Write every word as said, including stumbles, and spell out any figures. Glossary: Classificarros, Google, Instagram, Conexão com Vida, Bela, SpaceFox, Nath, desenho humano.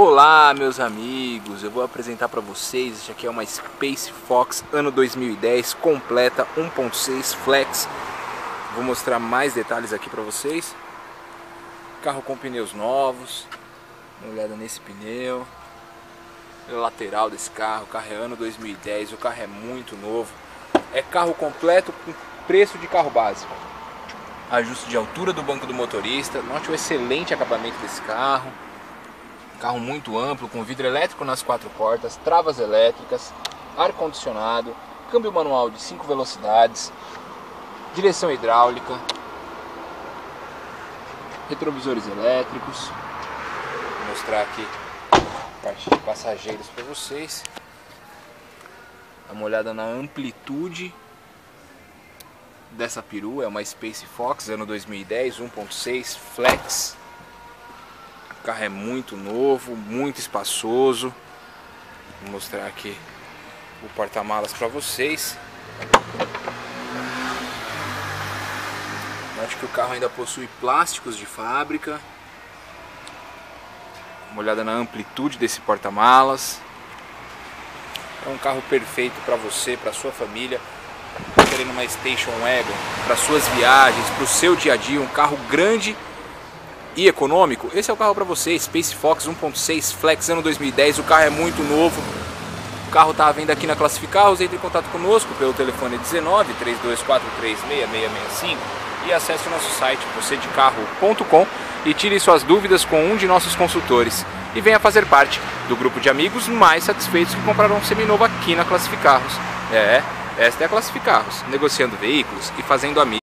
Olá meus amigos, eu vou apresentar para vocês, isso aqui é uma SpaceFox ano dois mil e dez, completa um ponto seis flex. Vou mostrar mais detalhes aqui para vocês. Carro com pneus novos, uma olhada nesse pneu, lateral desse carro, o carro é ano dois mil e dez, o carro é muito novo. É carro completo com preço de carro básico. Ajuste de altura do banco do motorista, note o excelente acabamento desse carro. Carro muito amplo, com vidro elétrico nas quatro portas, travas elétricas, ar-condicionado, câmbio manual de cinco velocidades, direção hidráulica, retrovisores elétricos. Vou mostrar aqui a parte de passageiros para vocês. Dá uma olhada na amplitude dessa perua, é uma SpaceFox ano dois mil e dez, um ponto seis flex. O carro é muito novo, muito espaçoso. Vou mostrar aqui o porta-malas para vocês. Note que o carro ainda possui plásticos de fábrica. Uma olhada na amplitude desse porta-malas. É um carro perfeito para você, para sua família, querendo uma station wagon, para suas viagens, para o seu dia a dia, um carro grande e econômico. Esse é o carro para você, SpaceFox um ponto seis flex ano dois mil e dez, o carro é muito novo. O carro está à venda aqui na Classificarros, entre em contato conosco pelo telefone dezenove, três dois quatro três, seis seis seis cinco e acesse o nosso site você de carro ponto com e tire suas dúvidas com um de nossos consultores e venha fazer parte do grupo de amigos mais satisfeitos que compraram um seminovo aqui na Classificarros. É, esta é a Classificarros, negociando veículos e fazendo amigos.